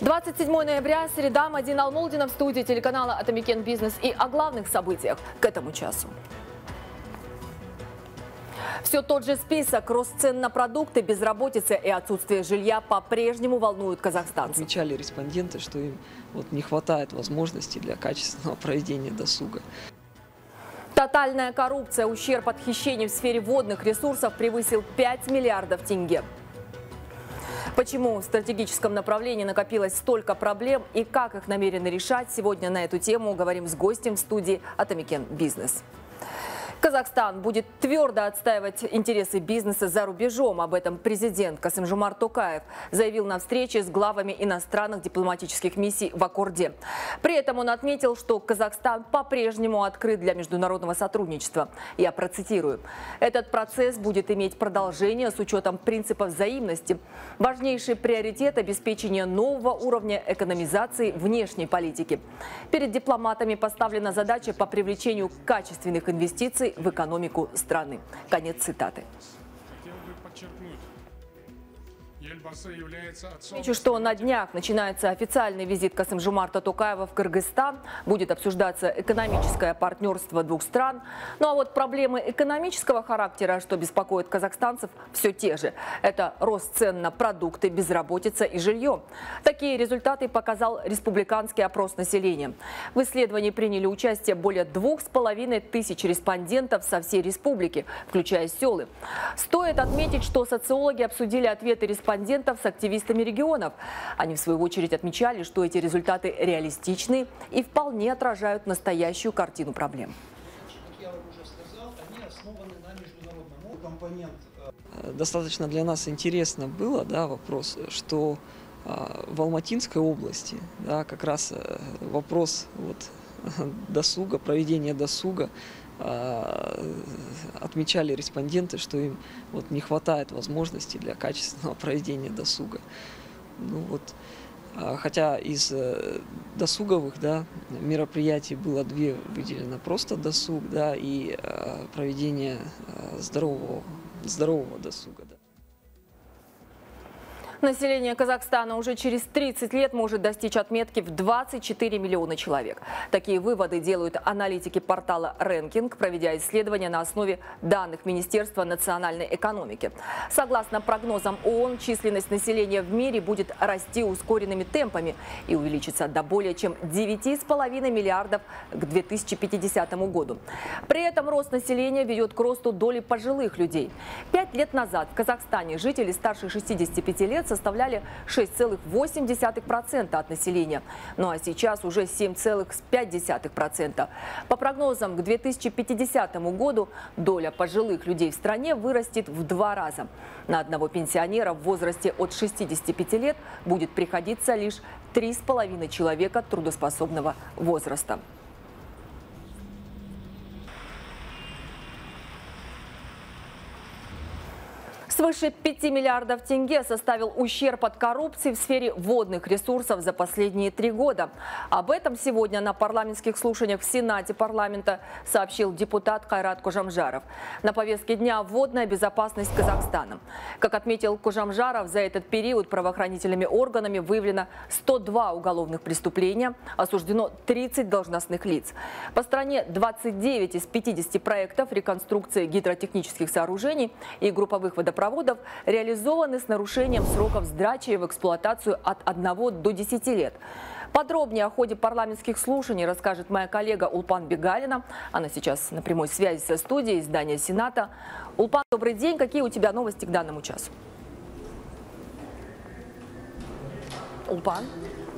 27 ноября, среда, Мадина Алмолдина в студии телеканала «Атамекен Бизнес» и о главных событиях к этому часу. Все тот же список. Рост цен на продукты, безработица и отсутствие жилья по-прежнему волнуют казахстанцев. Отмечали респонденты, что им не хватает возможностей для качественного проведения досуга. Тотальная коррупция, ущерб от хищений в сфере водных ресурсов превысил 5 миллиардов тенге. Почему в стратегическом направлении накопилось столько проблем и как их намерены решать, сегодня на эту тему говорим с гостем в студии «Атамекен Бизнес». Казахстан будет твердо отстаивать интересы бизнеса за рубежом. Об этом президент Касым-Жомарт Токаев заявил на встрече с главами иностранных дипломатических миссий в Аккорде. При этом он отметил, что Казахстан по-прежнему открыт для международного сотрудничества. Я процитирую. «Этот процесс будет иметь продолжение с учетом принципов взаимности. Важнейший приоритет – обеспечение нового уровня экономизации внешней политики. Перед дипломатами поставлена задача по привлечению качественных инвестиций в экономику страны». Конец цитаты. Отмечу, что на днях начинается официальный визит Касым-Жомарта Токаева в Кыргызстан. Будет обсуждаться экономическое партнерство двух стран. Ну а вот проблемы экономического характера, что беспокоит казахстанцев, все те же. Это рост цен на продукты, безработица и жилье. Такие результаты показал республиканский опрос населения. В исследовании приняли участие более 2500 респондентов со всей республики, включая селы. Стоит отметить, что социологи обсудили ответы респондентов с активистами регионов. Они, в свою очередь, отмечали, что эти результаты реалистичны и вполне отражают настоящую картину проблем. Достаточно для нас интересно было, да, вопрос, что в Алматинской области, да, как раз вопрос досуга, проведения досуга, отмечали респонденты, что им не хватает возможностей для качественного проведения досуга. Хотя из досуговых мероприятий было две выделено: просто досуг и проведение здорового досуга. Население Казахстана уже через 30 лет может достичь отметки в 24 миллиона человек. Такие выводы делают аналитики портала «Рэнкинг», проведя исследования на основе данных Министерства национальной экономики. Согласно прогнозам ООН, численность населения в мире будет расти ускоренными темпами и увеличится до более чем 9,5 миллиардов к 2050 году. При этом рост населения ведет к росту доли пожилых людей. 5 лет назад в Казахстане жители старше 65 лет составляли 6,8% от населения, ну а сейчас уже 7,5%. По прогнозам, к 2050 году доля пожилых людей в стране вырастет в 2 раза. На одного пенсионера в возрасте от 65 лет будет приходиться лишь 3,5 человека трудоспособного возраста. Свыше 5 миллиардов тенге составил ущерб от коррупции в сфере водных ресурсов за последние 3 года. Об этом сегодня на парламентских слушаниях в Сенате парламента сообщил депутат Кайрат Кожамжаров. На повестке дня водная безопасность Казахстана. Как отметил Кожамжаров, за этот период правоохранительными органами выявлено 102 уголовных преступления, осуждено 30 должностных лиц. По стране 29 из 50 проектов реконструкции гидротехнических сооружений и групповых водопроводов реализованы с нарушением сроков сдачи в эксплуатацию от 1 до 10 лет. Подробнее о ходе парламентских слушаний расскажет моя коллега Улпан Бегалина. Она сейчас на прямой связи со студией здания Сената. Улпан, добрый день. Какие у тебя новости к данному часу? Улпан.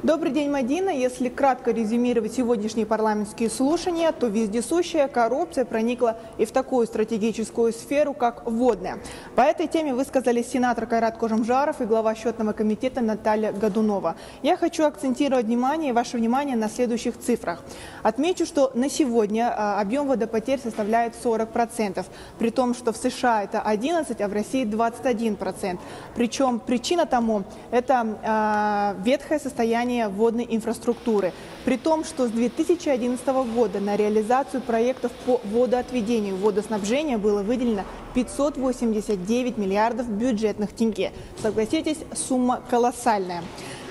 Добрый день, Мадина. Если кратко резюмировать сегодняшние парламентские слушания, то вездесущая коррупция проникла и в такую стратегическую сферу, как водная. По этой теме высказались сенатор Кайрат Кожамжаров и глава счетного комитета Наталья Годунова. Я хочу акцентировать ваше внимание на следующих цифрах. Отмечу, что на сегодня объем водопотерь составляет 40%, при том, что в США это 11%, а в России 21%. Причем причина тому – это ветхое состояние водной инфраструктуры. При том, что с 2011 года на реализацию проектов по водоотведению и водоснабжению было выделено 589 миллиардов бюджетных тенге. Согласитесь, сумма колоссальная.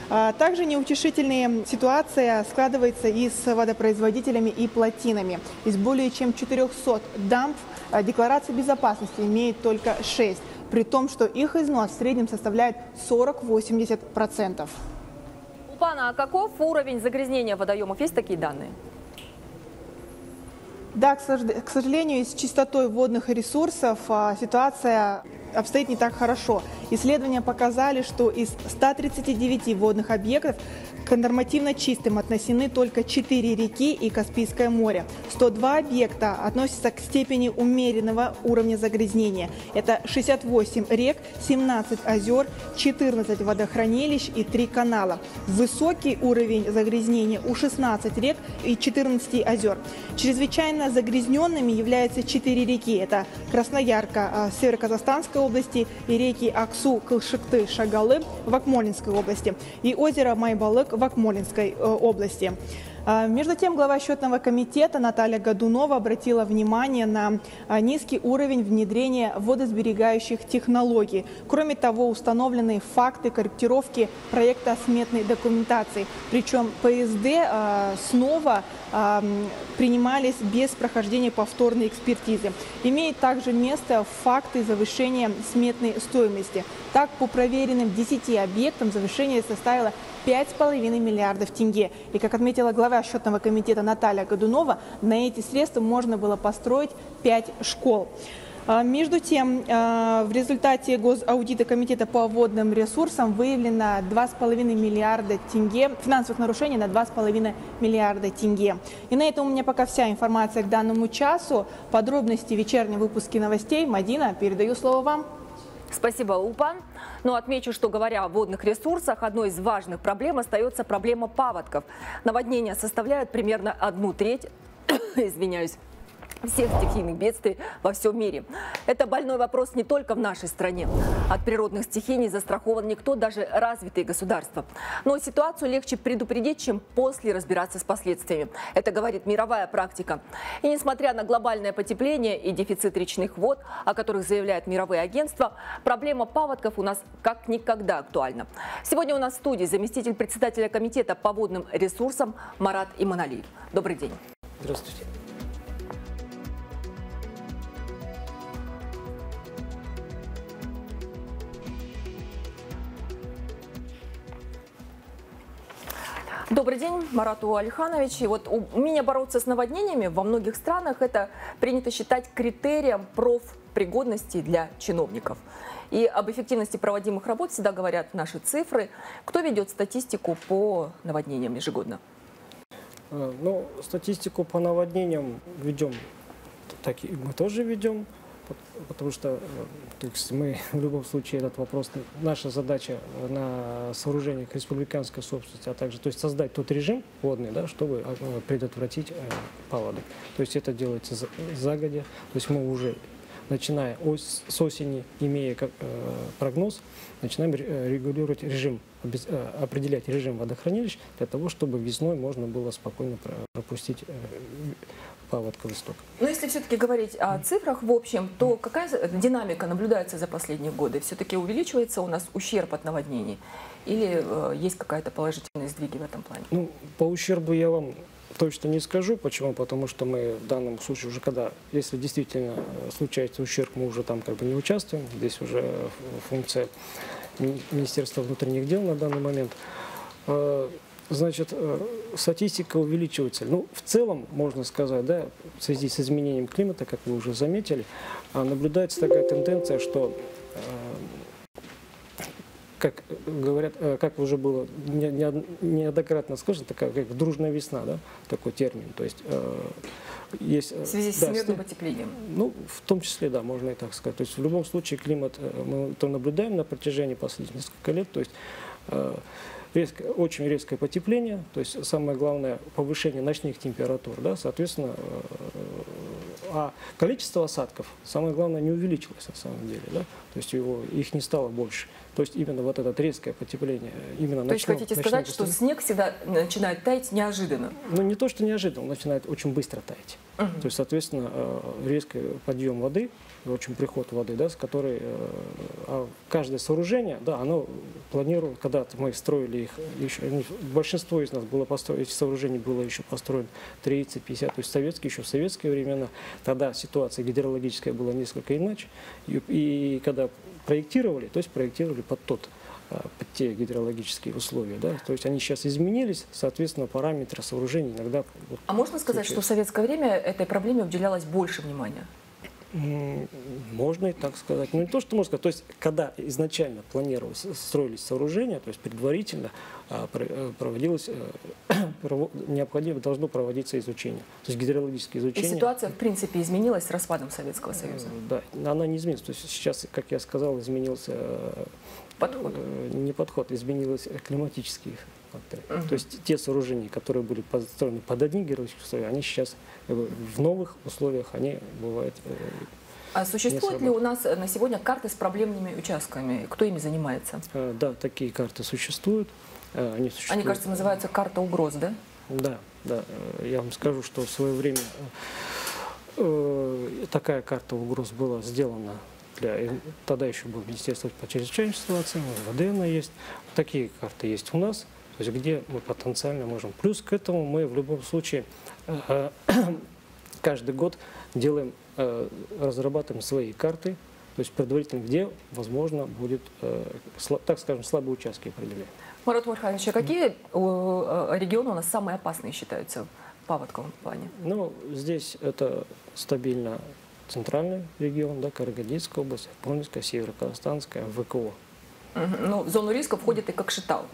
Также неутешительная ситуация складывается и с водопроизводителями и плотинами. Из более чем 400 дамб декларация безопасности имеет только 6, при том, что их износ в среднем составляет 40-80%. Улпан, а каков уровень загрязнения водоемов? Есть такие данные? Да, к сожалению, с чистотой водных ресурсов ситуация обстоит не так хорошо. Исследования показали, что из 139 водных объектов к нормативно чистым относены только 4 реки и Каспийское море. 102 объекта относятся к степени умеренного уровня загрязнения. Это 68 рек, 17 озер, 14 водохранилищ и 3 канала. Высокий уровень загрязнения у 16 рек и 14 озер. Чрезвычайно загрязненными являются 4 реки. Это Красноярка, Северо-Казахстанская области и реки Аксу, Кылшыкты, Шагалы в Акмолинской области и озеро Майбалык в Акмолинской области. Между тем, глава счетного комитета Наталья Годунова обратила внимание на низкий уровень внедрения водосберегающих технологий. Кроме того, установлены факты корректировки проекта сметной документации. Причем ПСД снова принимались без прохождения повторной экспертизы. Имеет также место факты завышения сметной стоимости. Так, по проверенным 10 объектам завышение составило 5,5 миллиардов тенге. И, как отметила глава счетного комитета Наталья Годунова, на эти средства можно было построить 5 школ. Между тем, в результате госаудита комитета по водным ресурсам выявлено 2,5 миллиарда тенге, финансовых нарушений на 2,5 миллиарда тенге. И на этом у меня пока вся информация к данному часу. Подробности в вечернем выпуске новостей. Мадина, передаю слово вам. Спасибо, Улпан. Но отмечу, что, говоря о водных ресурсах, одной из важных проблем остается проблема паводков. Наводнения составляют примерно 1/3, всех стихийных бедствий во всем мире. Это больной вопрос не только в нашей стране. От природных стихий не застрахован никто, даже развитые государства. Но ситуацию легче предупредить, чем после разбираться с последствиями. Это говорит мировая практика. И несмотря на глобальное потепление и дефицит речных вод, о которых заявляют мировые агентства, проблема паводков у нас как никогда актуальна. Сегодня у нас в студии заместитель председателя комитета по водным ресурсам Марат Иманали. Добрый день. Здравствуйте. Добрый день, Марату Алиханович. И вот умение бороться с наводнениями во многих странах это принято считать критерием профпригодности для чиновников. И об эффективности проводимых работ всегда говорят наши цифры. Кто ведет статистику по наводнениям ежегодно? Ну, статистику по наводнениям ведем, так и мы тоже ведем, потому что мы в любом случае этот вопрос, наша задача на сооружениях республиканской собственности, а также то есть создать тот режим водный, да, чтобы предотвратить паводок. То есть это делается загодя, то есть мы уже начиная с осени, имея прогноз, начинаем регулировать режим, определять режим водохранилищ для того, чтобы весной можно было спокойно пропустить паводковый сток. Но если все-таки говорить о цифрах в общем, то какая динамика наблюдается за последние годы? Все-таки увеличивается у нас ущерб от наводнений? Или есть какая-то положительная сдвиги в этом плане? Ну, по ущербу я вам точно не скажу. Почему? Потому что мы в данном случае уже когда, если действительно случается ущерб, мы уже там как бы не участвуем. Здесь уже функция Министерства внутренних дел на данный момент. Значит, статистика увеличивается. Ну, в целом, можно сказать, да, в связи с изменением климата, как вы уже заметили, наблюдается такая тенденция, что, как говорят, как уже было неоднократно сказано, такая как дружная весна, да, такой термин. То есть есть в связи с всемирным потеплением. Ну, в том числе, да, можно и так сказать. То есть в любом случае климат мы это наблюдаем на протяжении последних нескольких лет. То есть очень резкое потепление. То есть самое главное повышение ночных температур, да, соответственно. А количество осадков, самое главное, не увеличилось на самом деле, да? То есть их не стало больше. То есть именно вот это резкое потепление. Именно то есть хотите сказать, что снег всегда начинает таять неожиданно? Ну не то, что неожиданно, он начинает очень быстро таять. Угу. То есть, соответственно, резкий подъем воды, очень приход воды, да, с которой каждое сооружение, да, оно планировалось, когда-то мы строили их, еще, большинство из нас было построено, сооружений было еще построено 30-50, то есть советские, еще в советские времена, тогда ситуация гидрологическая была несколько иначе, и когда проектировали, то есть проектировали под те гидрологические условия, да, то есть они сейчас изменились, соответственно, параметры сооружений иногда... Вот, а можно сказать, что в советское время этой проблеме уделялось больше внимания? Можно и так сказать. Ну, не то, что можно сказать. То есть, когда изначально планировалось, строились сооружения, то есть предварительно проводилось, необходимо должно проводиться изучение. То есть гидрологическое изучение. И ситуация, в принципе, изменилась с распадом Советского Союза? Да, она не изменилась. То есть сейчас, как я сказал, изменился... Подход. Не подход, изменились климатические факторы. Угу. То есть те сооружения, которые были построены под одни гидрологические условия, они сейчас в новых условиях, они бывают... А существует ли у нас на сегодня карты с проблемными участками? Кто ими занимается? Да, такие карты существуют. Они, кажется, называются карта угроз, да? Да, да. Я вам скажу, что в свое время такая карта угроз была сделана. Тогда еще было Министерство по чрезвычайным ситуациям, МВД есть. Такие карты есть у нас, то есть где мы потенциально можем. Плюс к этому мы в любом случае каждый год делаем, разрабатываем свои карты, то есть предварительно, где, возможно, будет, так скажем, слабые участки определены. Марат Мурханович, а какие регионы у нас самые опасные считаются в паводковом плане? Ну, здесь это стабильно... Центральный регион, да, Карагандинская область, Акмолинская, Северо-Казахстанская, ВКО. Ну, в зону риска входит и Кокшетау.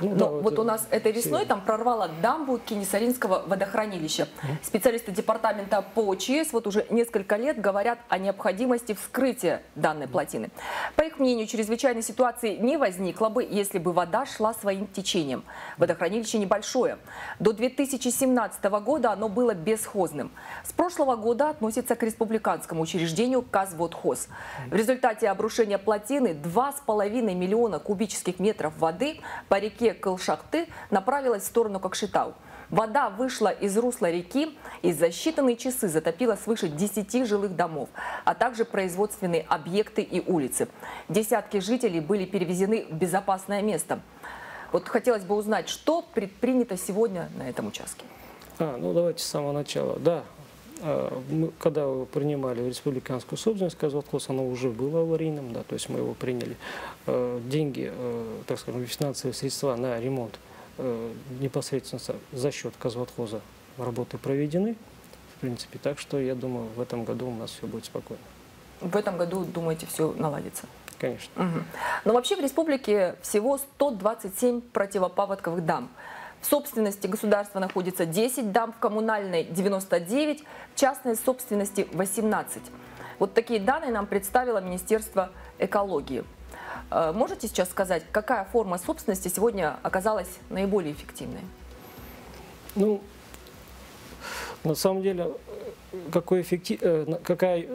Ну, но да, вот у нас этой весной там прорвало дамбу Кенисаринского водохранилища. Специалисты департамента по ЧС вот уже несколько лет говорят о необходимости вскрытия данной плотины. По их мнению, чрезвычайной ситуации не возникло бы, если бы вода шла своим течением. Водохранилище небольшое. До 2017 года оно было бесхозным. С прошлого года относится к республиканскому учреждению Казводхоз. В результате обрушения плотины 2,5 миллиона кубических метров воды по реке Кылшакты направилась в сторону Кокшетау. Вода вышла из русла реки и за считанные часы затопила свыше 10 жилых домов, а также производственные объекты и улицы. Десятки жителей были перевезены в безопасное место. Вот хотелось бы узнать, что предпринято сегодня на этом участке. Ну давайте с самого начала. Да, мы, когда его принимали в республиканскую собственность, Казводхоз, оно уже было аварийным, да, то есть мы его приняли. Деньги, так скажем, финансовые средства на ремонт непосредственно за счет Казводхоза работы проведены, в принципе, так что я думаю, в этом году у нас все будет спокойно. В этом году, думаете, все наладится? Конечно. Угу. Но вообще в республике всего 127 противопаводковых дамб. В собственности государства находится 10 дам, в коммунальной 99, в частной собственности 18. Вот такие данные нам представило Министерство экологии. Можете сейчас сказать, какая форма собственности сегодня оказалась наиболее эффективной? Ну, на самом деле, какая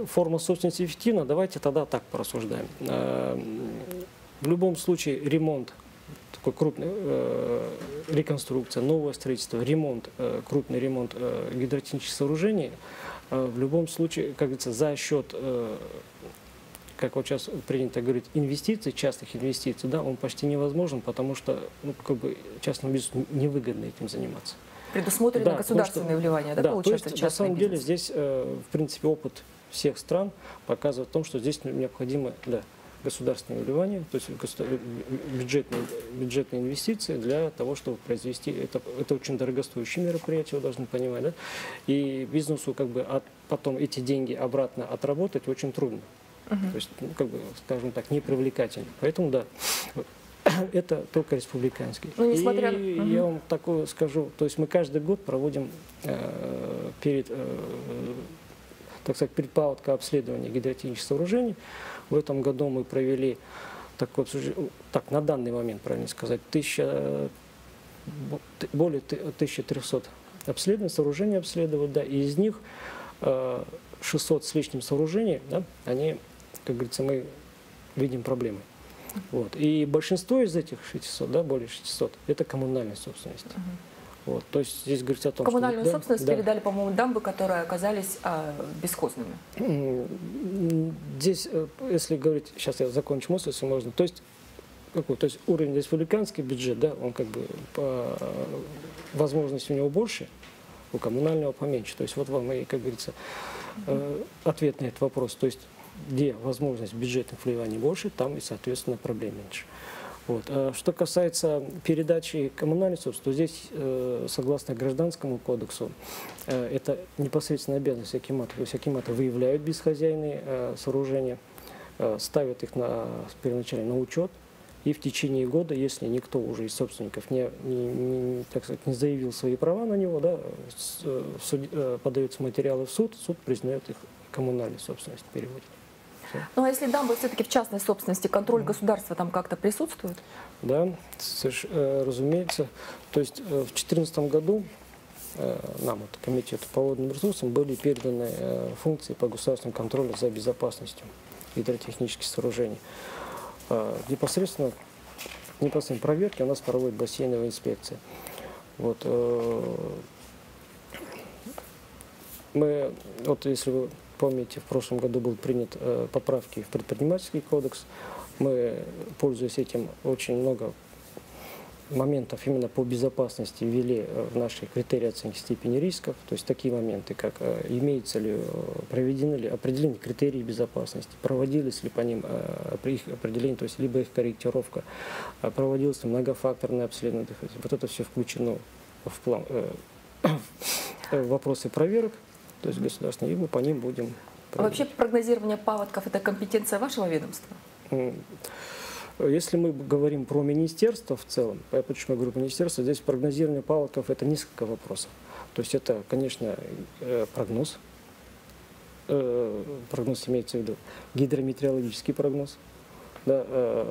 форма собственности эффективна, давайте тогда так порассуждаем. В любом случае ремонт. Крупная реконструкция, новое строительство, ремонт, крупный ремонт гидротехнических сооружений, в любом случае, как говорится, за счет, как вот сейчас принято говорить, инвестиций, частных инвестиций, да, он почти невозможен, потому что, ну, как бы частному бизнесу невыгодно этим заниматься. Предусмотрено, да, государственное вливание, да, получается, частный бизнес. На самом деле здесь, в принципе, опыт всех стран показывает о том, что здесь необходимо, да, государственное вливание, то есть бюджетные инвестиции для того, чтобы произвести это очень дорогостоящее мероприятие, вы должны понимать, да? И бизнесу как бы потом эти деньги обратно отработать очень трудно, то есть, ну, как бы, скажем так, непривлекательно. Поэтому да, это только республиканский. Ну, несмотря... И я вам такое скажу, то есть мы каждый год проводим так сказать, предпаводковое обследование гидротехнических сооружений. В этом году мы провели, так на данный момент, правильно сказать, более 1300 обследований, сооружений обследовали, да, и из них 600 с лишним сооружений, да, они, как говорится, мы видим проблемы. Вот. И большинство из этих 600, да, более 600, это коммунальная собственность. Вот, то есть здесь говорится о том, коммунальную что... собственность передали, по-моему, дамбы, которые оказались бесхозными. Здесь, если говорить, сейчас я закончу мысль, если можно, то есть, какой, то есть уровень республиканский бюджет, да, он как бы по возможности у него больше, у коммунального поменьше. То есть вот вам и, как говорится, ответ на этот вопрос. То есть где возможность бюджетных вливаний больше, там и, соответственно, проблем меньше. Вот. А что касается передачи коммунальной собственности, то здесь, согласно Гражданскому кодексу, это непосредственно обязанность акимата. То есть акиматы выявляют безхозяйные сооружения, ставят их первоначально на учет, и в течение года, если никто уже из собственников не заявил свои права на него, да, подаются материалы в суд, суд признает их коммунальной собственностью, переводит. Ну а если дамбы все-таки в частной собственности, контроль государства там как-то присутствует? Да, разумеется. То есть в 2014 году нам, вот, комитету по водным ресурсам, были переданы функции по государственному контролю за безопасностью гидротехнических сооружений. Непосредственно проверки у нас проводит бассейновая инспекция. Вот, если вы помните, в прошлом году был принят поправки в предпринимательский кодекс. Мы, пользуясь этим, очень много моментов именно по безопасности ввели в наши критерии оценки степени рисков. То есть такие моменты, как проведены ли определены критерии безопасности, проводились ли по ним их определение, то есть либо их корректировка, проводилось ли многофакторное обследование. Вот это все включено в план, вопросы проверок. То есть государственные, и мы по ним будем проводить. А вообще прогнозирование паводков – это компетенция вашего ведомства? Если мы говорим про министерство в целом, почему я говорю про министерство, здесь прогнозирование паводков – это несколько вопросов. То есть это, конечно, прогноз имеется в виду гидрометеорологический прогноз, да,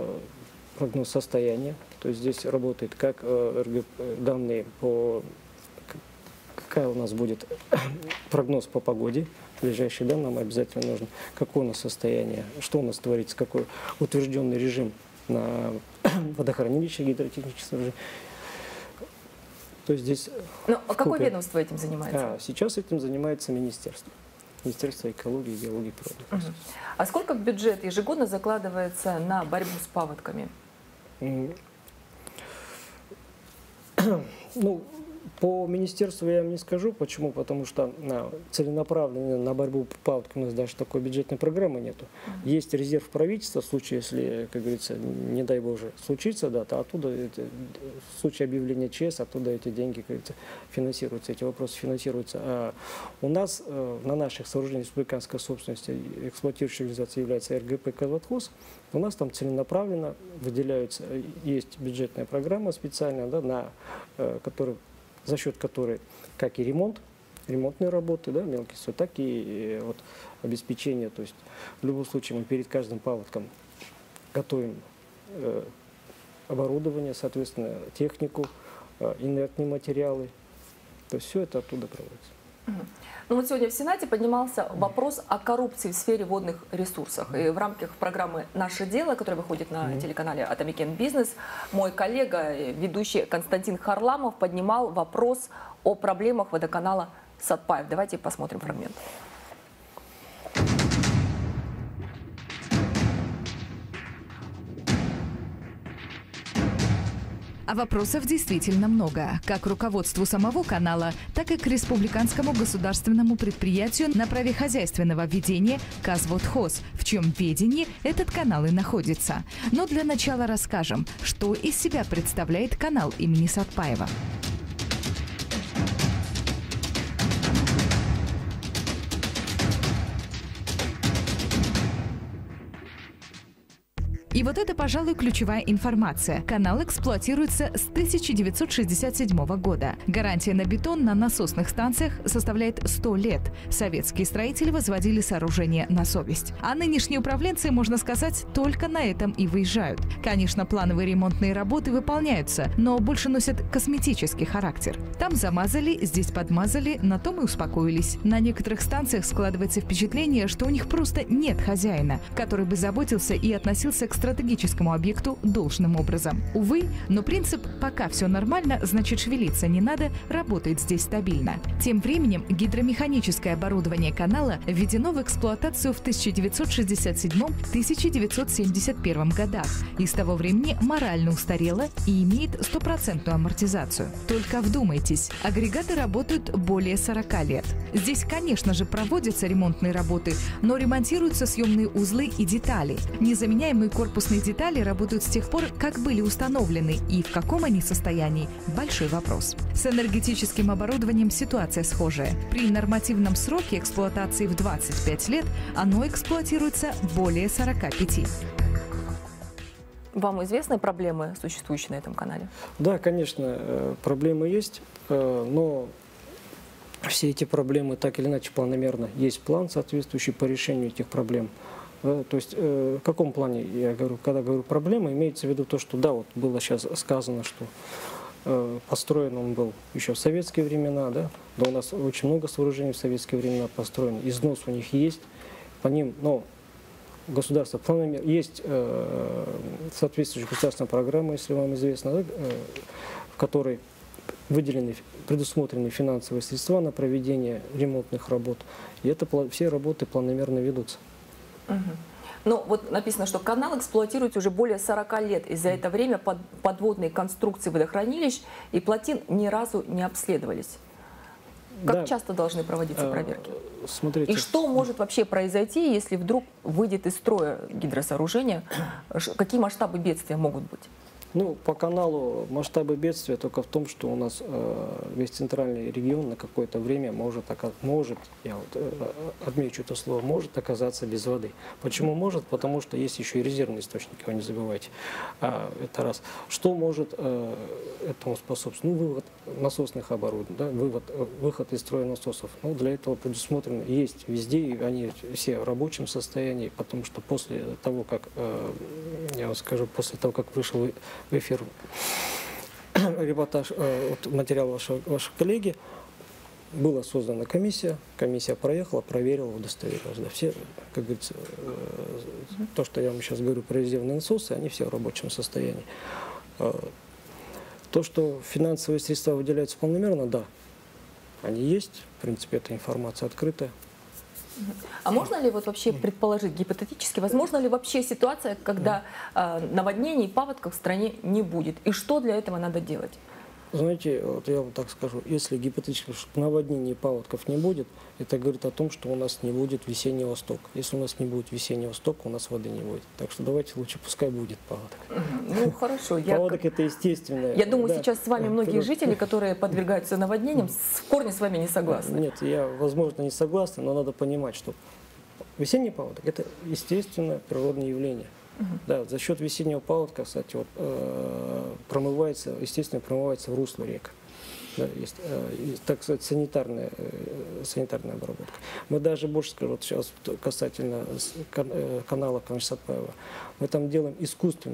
прогноз состояния. То есть здесь работает как данные по… Какая у нас будет прогноз по погоде, ближайшие данные нам обязательно нужно, какое у нас состояние, что у нас творится, какой утвержденный режим на водохранилище гидротехническое. То есть здесь… Ну, а какое ведомство этим занимается? Сейчас этим занимается министерство. Министерство экологии, геологии и природы. А сколько в бюджет ежегодно закладывается на борьбу с паводками? Ну… По министерству я вам не скажу, почему, потому что целенаправленно на борьбу с паводками у нас даже такой бюджетной программы нету. Есть резерв правительства, в случае, если, как говорится, не дай боже, случится, да, то оттуда, в случае объявления ЧС, оттуда эти деньги, как говорится, финансируются, эти вопросы финансируются. А у нас на наших сооружениях республиканской собственности эксплуатирующей организацией является РГП «Казводхоз». У нас там целенаправленно выделяются, есть бюджетная программа специальная, да, за счет которой как и ремонтные работы, да, мелкие, так и вот обеспечение. То есть в любом случае мы перед каждым паводком готовим оборудование, соответственно, технику, инертные материалы. То есть все это оттуда проводится. Ну вот сегодня в Сенате поднимался вопрос о коррупции в сфере водных ресурсов. И в рамках программы «Наше дело», которая выходит на телеканале «Атамекен Бизнес», мой коллега, ведущий Константин Харламов, поднимал вопрос о проблемах водоканала Сатпаев. Давайте посмотрим фрагмент. А вопросов действительно много, как к руководству самого канала, так и к республиканскому государственному предприятию на праве хозяйственного ведения «Казводхоз», в чьем ведении этот канал и находится. Но для начала расскажем, что из себя представляет канал имени Сатпаева. И вот это, пожалуй, ключевая информация. Канал эксплуатируется с 1967 года. Гарантия на бетон на насосных станциях составляет 100 лет. Советские строители возводили сооружение на совесть. А нынешние управленцы, можно сказать, только на этом и выезжают. Конечно, плановые ремонтные работы выполняются, но больше носят косметический характер. Там замазали, здесь подмазали, на том и успокоились. На некоторых станциях складывается впечатление, что у них просто нет хозяина, который бы заботился и относился к строительству стратегическому объекту должным образом. Увы, но принцип «пока все нормально, значит шевелиться не надо» работает здесь стабильно. Тем временем гидромеханическое оборудование канала введено в эксплуатацию в 1967-1971 годах и с того времени морально устарело и имеет стопроцентную амортизацию. Только вдумайтесь, агрегаты работают более 40 лет. Здесь, конечно же, проводятся ремонтные работы, но ремонтируются съемные узлы и детали. Незаменяемые корпусные детали работают с тех пор, как были установлены, и в каком они состоянии – большой вопрос. С энергетическим оборудованием ситуация схожая. При нормативном сроке эксплуатации в 25 лет оно эксплуатируется более 45. Вам известны проблемы, существующие на этом канале? Да, конечно, проблемы есть, но все эти проблемы так или иначе планомерно. Есть план, соответствующий по решению этих проблем. То есть в каком плане я говорю, когда говорю проблема, имеется в виду то, что да, вот было сейчас сказано, что построен он был еще в советские времена, да, да у нас очень много сооружений в советские времена построено, износ у них есть, по ним, но государство планами есть соответствующая государственная программа, если вам известно, в которой выделены, предусмотрены финансовые средства на проведение ремонтных работ, и это все работы планомерно ведутся. Угу. Ну, вот написано, что канал эксплуатируется уже более 40 лет, и за это время подводные конструкции водохранилищ и плотин ни разу не обследовались. Как да. Часто должны проводиться проверки? Смотрите. И что может вообще произойти, если вдруг выйдет из строя гидросооружение? Какие масштабы бедствия могут быть? Ну, по каналу масштабы бедствия только в том, что у нас весь центральный регион на какое-то время может, я вот отмечу это слово, может оказаться без воды. Почему может? Потому что есть еще и резервные источники, вы не забывайте. Это раз. Что может этому способствовать? Ну, вывод насосных оборудований, да? выход из строя насосов. Ну, для этого предусмотрено, есть везде, и они все в рабочем состоянии, потому что после того, как, я вам скажу, после того, как вышел в эфир репортаж, материал ваших коллеги, была создана комиссия проехала, проверила, удостоверилась. Да, все, как говорится, то, что я вам сейчас говорю про резервные насосы, они все в рабочем состоянии. То, что финансовые средства выделяются планомерно, да, они есть, в принципе, эта информация открытая. А можно ли вот вообще предположить гипотетически, возможно ли вообще ситуация, когда наводнений и паводков в стране не будет? И что для этого надо делать? Знаете, вот я вам так скажу, если гипотетически наводнений и паводков не будет, это говорит о том, что у нас не будет весеннего стока. Если у нас не будет весеннего стока, у нас воды не будет. Так что давайте лучше пускай будет паводок. Ну хорошо. Паводок это естественно. Я думаю, сейчас с вами многие жители, которые подвергаются наводнениям, в корне с вами не согласны. Нет, я, возможно, не согласен, но надо понимать, что весенний паводок это естественное природное явление. Да, за счет весеннего паводка, кстати, вот, естественно, промывается русло рек. Да, есть, так сказать, санитарная обработка. Мы даже больше скажу, вот сейчас касательно канала Сатпаева, мы там делаем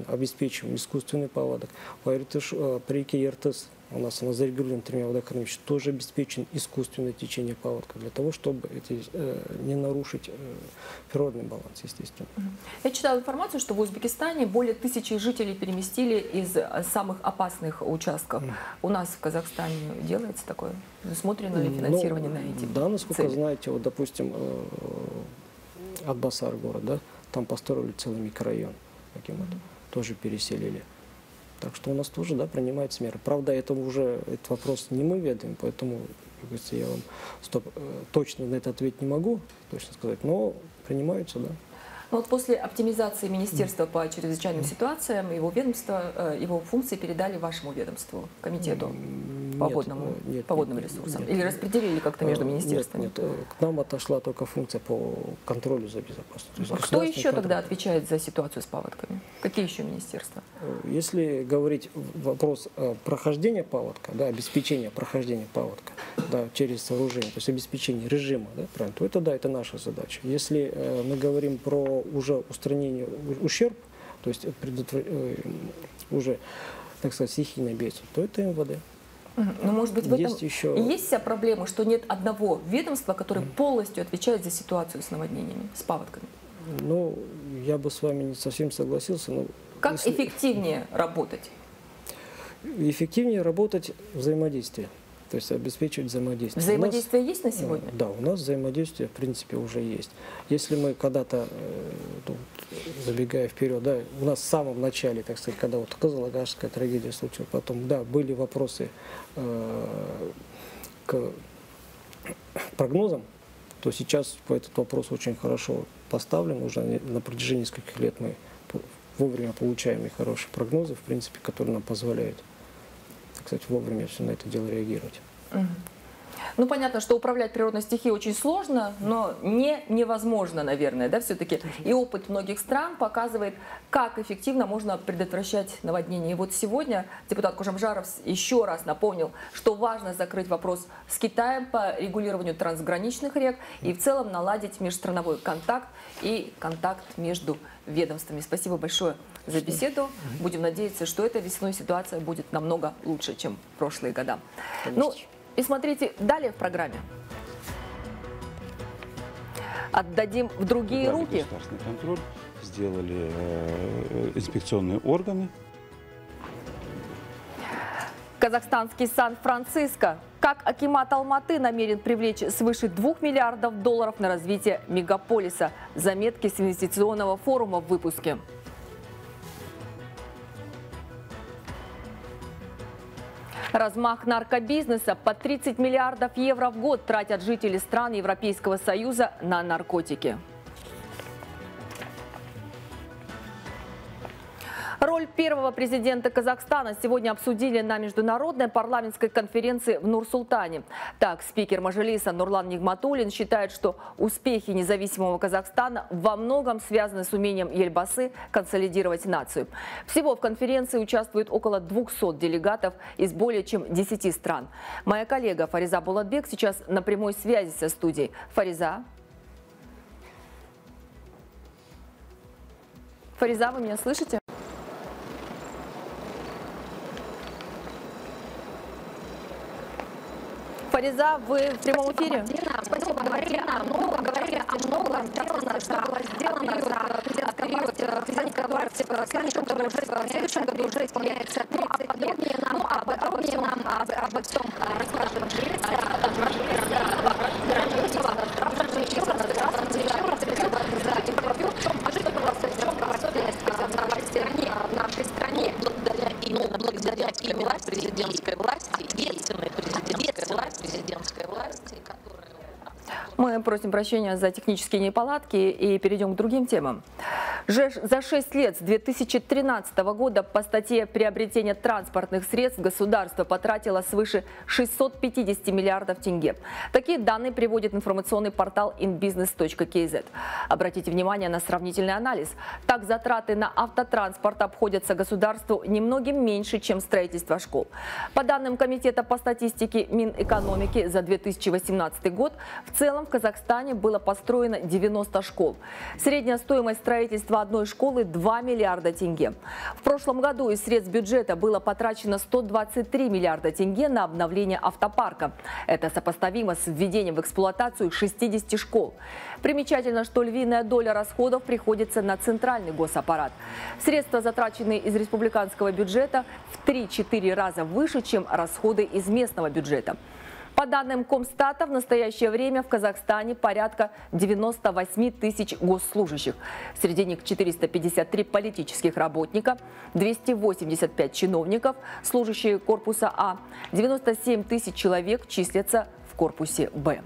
обеспечиваем искусственный паводок. По реке Иртыш у нас она зарегулирована 3 водохранилищами, тоже обеспечен искусственное течение паводка для того, чтобы не нарушить природный баланс, естественно. Я читала информацию, что в Узбекистане более 1000 жителей переместили из самых опасных участков. У нас в Казахстане делается такое? Засмотрено ли финансирование на эти цели? Да, насколько знаете, вот, допустим, Атбасар город, да, там построили целый микрорайон, тоже переселили. Так что у нас тоже, да, принимаются меры. Правда, этот вопрос не мы ведаем, поэтому я вам точно на это ответить не могу, точно сказать, но принимаются, да. Но вот после оптимизации министерства по чрезвычайным ситуациям его функции передали вашему ведомству, комитету по водным ресурсам? Или распределили как-то между министерствами? Нет, к нам отошла только функция по контролю за безопасностью. Кто еще тогда отвечает за ситуацию с паводками? Какие еще министерства? Если говорить вопрос прохождения паводка, да, обеспечения прохождения паводка, да, через сооружение, то есть обеспечение режима, да, правильно, то это, да, это наша задача. Если мы говорим про уже устранение ущерб, то есть уже, так сказать, стихийное бедствие, то это МВД. Но, может быть, в этом есть вся проблема, что нет одного ведомства, которое полностью отвечает за ситуацию с наводнениями, с паводками? Ну, я бы с вами не совсем согласился. Но как если... эффективнее работать? Эффективнее работать взаимодействие, то есть обеспечивать взаимодействие. Взаимодействие у нас есть на сегодня? Да, у нас взаимодействие, в принципе, уже есть. Если мы когда-то, забегая вперед, да, у нас в самом начале, так сказать, когда вот Казалагашская трагедия случилась, потом, да, были вопросы к прогнозам, то сейчас этот вопрос очень хорошо поставлен, уже на протяжении нескольких лет мы вовремя получаем и хорошие прогнозы, в принципе, которые нам позволяют, кстати, вовремя все на это дело реагировать. Ну, понятно, что управлять природной стихией очень сложно, но невозможно, наверное, да, все-таки. И опыт многих стран показывает, как эффективно можно предотвращать наводнение. И вот сегодня депутат Кожамжаров еще раз напомнил, что важно закрыть вопрос с Китаем по регулированию трансграничных рек и в целом наладить межстрановой контакт и контакт между ведомствами. Спасибо большое за беседу. Будем надеяться, что этой весной ситуация будет намного лучше, чем прошлые года. Ну, и смотрите далее в программе. Отдадим в другие руки. Государственный контроль сделали инспекционные органы. Казахстанский Сан-Франциско. Как акимат Алматы намерен привлечь свыше 2 миллиардов долларов на развитие мегаполиса. Заметки с инвестиционного форума в выпуске. Размах наркобизнеса. По 30 миллиардов евро в год тратят жители стран Европейского Союза на наркотики. Роль первого президента Казахстана сегодня обсудили на международной парламентской конференции в Нур-Султане. Так, спикер Мажилиса Нурлан Нигматуллин считает, что успехи независимого Казахстана во многом связаны с умением Ельбасы консолидировать нацию. Всего в конференции участвует около 200 делегатов из более чем 10 стран. Моя коллега Фариза Булатбек сейчас на прямой связи со студией. Фариза. Фариза, вы меня слышите? Фариза, вы в прямом эфире? Спасибо, Марина. Много говорили о многом, что было сделано за период, который в следующем году уже исполняется 30 лет. Ну, а подробнее нам обо всем расскажем. Мы просим прощения за технические неполадки и перейдем к другим темам. За 6 лет с 2013 года по статье «Приобретение транспортных средств» государство потратило свыше 650 миллиардов тенге. Такие данные приводит информационный портал inbusiness.kz. Обратите внимание на сравнительный анализ. Так, затраты на автотранспорт обходятся государству немногим меньше, чем строительство школ. По данным Комитета по статистике Минэкономики за 2018 год, в целом в Казахстане было построено 90 школ. Средняя стоимость строительства одной школы 2 миллиарда тенге. В прошлом году из средств бюджета было потрачено 123 миллиарда тенге на обновление автопарка. Это сопоставимо с введением в эксплуатацию 60 школ. Примечательно, что львиная доля расходов приходится на центральный госаппарат. Средства, затраченные из республиканского бюджета, в 3-4 раза выше, чем расходы из местного бюджета. По данным Комстата, в настоящее время в Казахстане порядка 98 тысяч госслужащих. Среди них 453 политических работника, 285 чиновников, служащие корпуса А, 97 тысяч человек числятся в корпусе Б.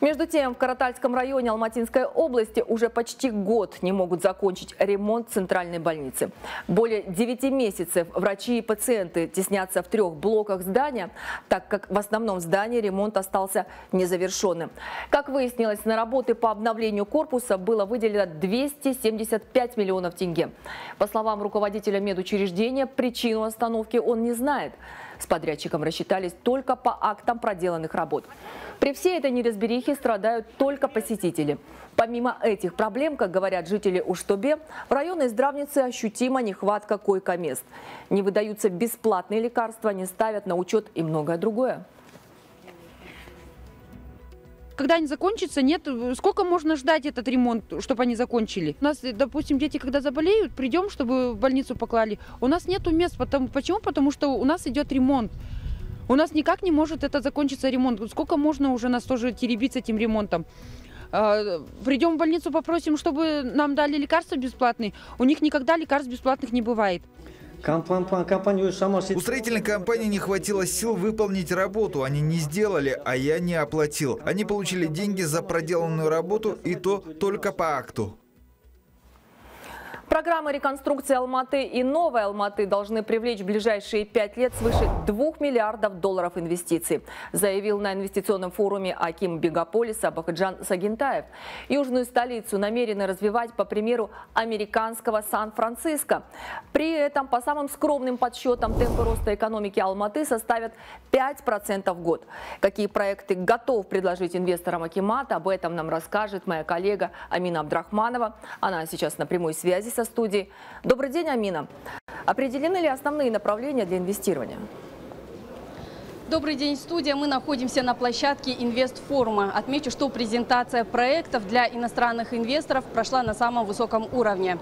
Между тем, в Каратальском районе Алматинской области уже почти год не могут закончить ремонт центральной больницы. Более 9 месяцев врачи и пациенты теснятся в 3 блоках здания, так как в основном здании ремонт остался незавершенным. Как выяснилось, на работы по обновлению корпуса было выделено 275 миллионов тенге. По словам руководителя медучреждения, причину остановки он не знает. С подрядчиком рассчитались только по актам проделанных работ. При всей этой неразберихе страдают только посетители. Помимо этих проблем, как говорят жители Уштубе, в районной здравнице ощутима нехватка койко-мест. Не выдаются бесплатные лекарства, не ставят на учет и многое другое. Когда они закончатся, нет, сколько можно ждать этот ремонт, чтобы они закончили? У нас, допустим, дети, когда заболеют, придем, чтобы в больницу поклали. У нас нету мест. Почему? Потому что у нас идет ремонт. У нас никак не может это закончиться ремонт. Сколько можно уже нас тоже теребить с этим ремонтом? Придем в больницу, попросим, чтобы нам дали лекарства бесплатные. У них никогда лекарств бесплатных не бывает. У строительной компании не хватило сил выполнить работу. Они не сделали, а я не оплатил. Они получили деньги за проделанную работу, и то только по акту. Программы реконструкции Алматы и новой Алматы должны привлечь в ближайшие 5 лет свыше $2 миллиардов инвестиций, заявил на инвестиционном форуме аким Бегаполиса Бакыджан Сагинтаев. Южную столицу намерены развивать по примеру американского Сан-Франциско. При этом, по самым скромным подсчетам, темпы роста экономики Алматы составят 5% в год. Какие проекты готов предложить инвесторам акимат, об этом нам расскажет моя коллега Амина Абдрахманова. Она сейчас на прямой связи со студией. Добрый день, Амина. Определены ли основные направления для инвестирования? Добрый день, студия. Мы находимся на площадке Инвестфорума. Отмечу, что презентация проектов для иностранных инвесторов прошла на самом высоком уровне.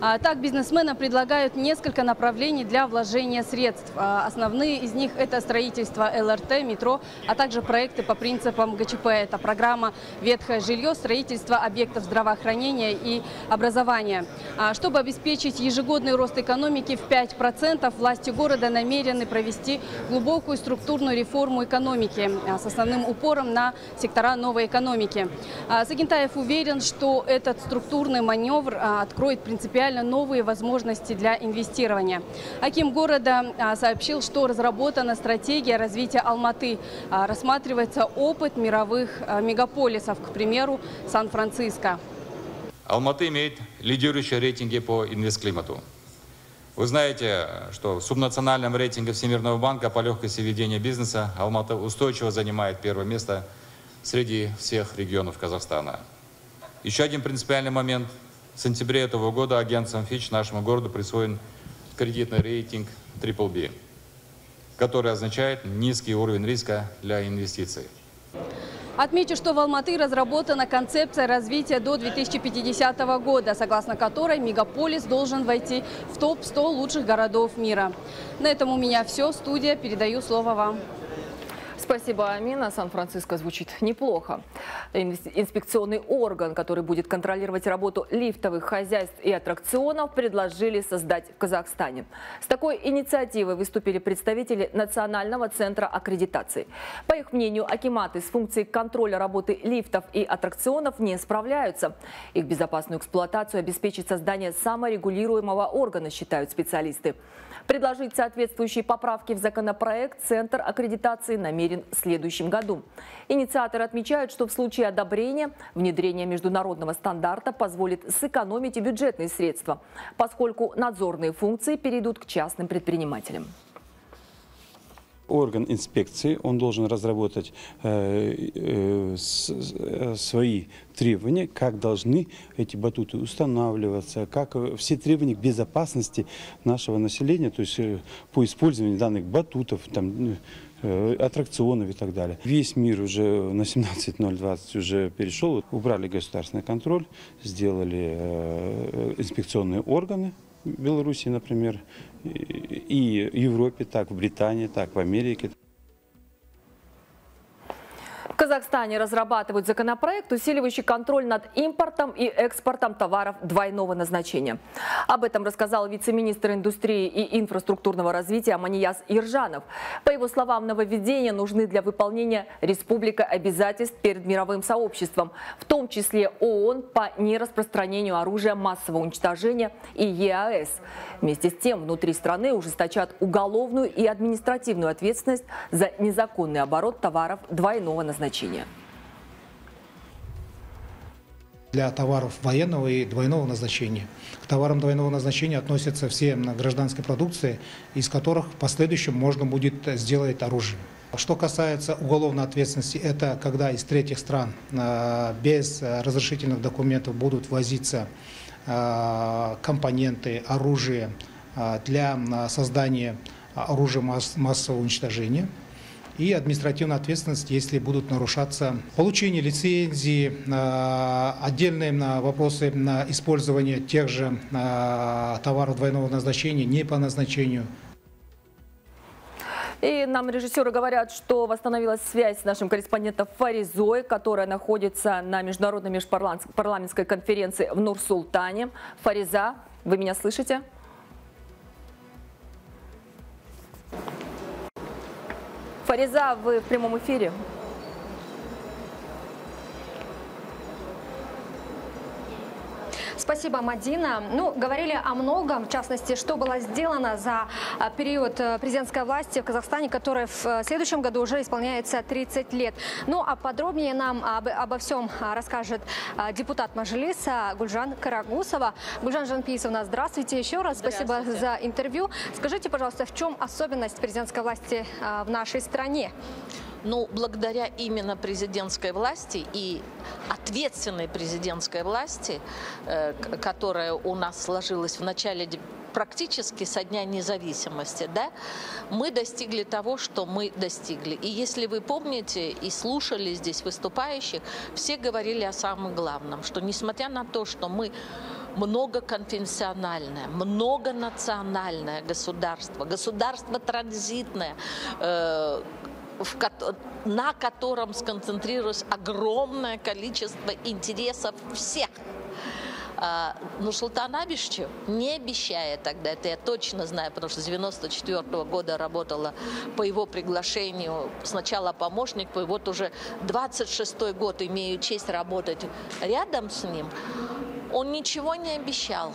Так, бизнесмены предлагают несколько направлений для вложения средств. Основные из них – это строительство ЛРТ, метро, а также проекты по принципам ГЧП. Это программа «Ветхое жилье», строительство объектов здравоохранения и образования. Чтобы обеспечить ежегодный рост экономики в 5%, власти города намерены провести глубокую структурную реформу экономики с основным упором на сектора новой экономики. Сагинтаев уверен, что этот структурный маневр откроет принципиально новые возможности для инвестирования. Аким города сообщил, что разработана стратегия развития Алматы. Рассматривается опыт мировых мегаполисов, к примеру, Сан-Франциско. Алматы имеет лидирующие рейтинги по инвестклимату. Вы знаете, что в субнациональном рейтинге Всемирного банка по легкости ведения бизнеса Алматы устойчиво занимает первое место среди всех регионов Казахстана. Еще один принципиальный момент. В сентябре этого года агентством Fitch нашему городу присвоен кредитный рейтинг BBB, который означает низкий уровень риска для инвестиций. Отмечу, что в Алматы разработана концепция развития до 2050 года, согласно которой мегаполис должен войти в топ-100 лучших городов мира. На этом у меня все. Студия, передаю слово вам. Спасибо, Амина. Сан-Франциско звучит неплохо. Инспекционный орган, который будет контролировать работу лифтовых хозяйств и аттракционов, предложили создать в Казахстане. С такой инициативой выступили представители Национального центра аккредитации. По их мнению, акиматы с функцией контроля работы лифтов и аттракционов не справляются. Их безопасную эксплуатацию обеспечит создание саморегулируемого органа, считают специалисты. Предложить соответствующие поправки в законопроект Центр аккредитации намерен в следующем году. Инициаторы отмечают, что в случае одобрения внедрение международного стандарта позволит сэкономить и бюджетные средства, поскольку надзорные функции перейдут к частным предпринимателям. Орган инспекции, он должен разработать свои требования, как должны эти батуты устанавливаться, как все требования к безопасности нашего населения, то есть по использованию данных батутов, там, аттракционов и так далее. Весь мир уже на 17020 уже перешел, убрали государственный контроль, сделали инспекционные органы. В Беларуси, например, и в Европе, так в Британии, так в Америке. В Казахстане разрабатывают законопроект, усиливающий контроль над импортом и экспортом товаров двойного назначения. Об этом рассказал вице-министр индустрии и инфраструктурного развития Манияз Иржанов. По его словам, нововведения нужны для выполнения республикой обязательств перед мировым сообществом, в том числе ООН по нераспространению оружия массового уничтожения и ЕАЭС. Вместе с тем, внутри страны ужесточат уголовную и административную ответственность за незаконный оборот товаров двойного назначения. Для товаров военного и двойного назначения. К товарам двойного назначения относятся все гражданские продукции, из которых в последующем можно будет сделать оружие. Что касается уголовной ответственности, это когда из третьих стран без разрешительных документов будут возиться компоненты, оружие для создания оружия массового уничтожения. и административную ответственность, если будут нарушаться. Получение лицензии, отдельные вопросы на использование тех же товаров двойного назначения, не по назначению. И нам режиссеры говорят, что восстановилась связь с нашим корреспондентом Фаризой, которая находится на международной межпарламентской конференции в Нур-Султане. Фариза, вы меня слышите? Фариза, вы в прямом эфире? Спасибо, Мадина. Ну, говорили о многом, в частности, что было сделано за период президентской власти в Казахстане, который в следующем году уже исполняется 30 лет. Ну, а подробнее нам обо всем расскажет депутат Мажилиса Гульжан Карагусова. Гульжан Жанпиисовна, здравствуйте еще раз. Спасибо за интервью. Скажите, пожалуйста, в чем особенность президентской власти в нашей стране? Ну, благодаря именно президентской власти и ответственной президентской власти, которая у нас сложилась в начале практически со дня независимости, да, мы достигли того, что мы достигли. И если вы помните и слушали здесь выступающих, все говорили о самом главном, что несмотря на то, что мы многоконфессиональное, многонациональное государство, государство транзитное, на котором сконцентрировалось огромное количество интересов всех. Нурсултан Абишевич не обещает тогда, это я точно знаю, потому что с 1994-го года работала по его приглашению сначала помощник, и вот уже 26-й год имею честь работать рядом с ним, он ничего не обещал,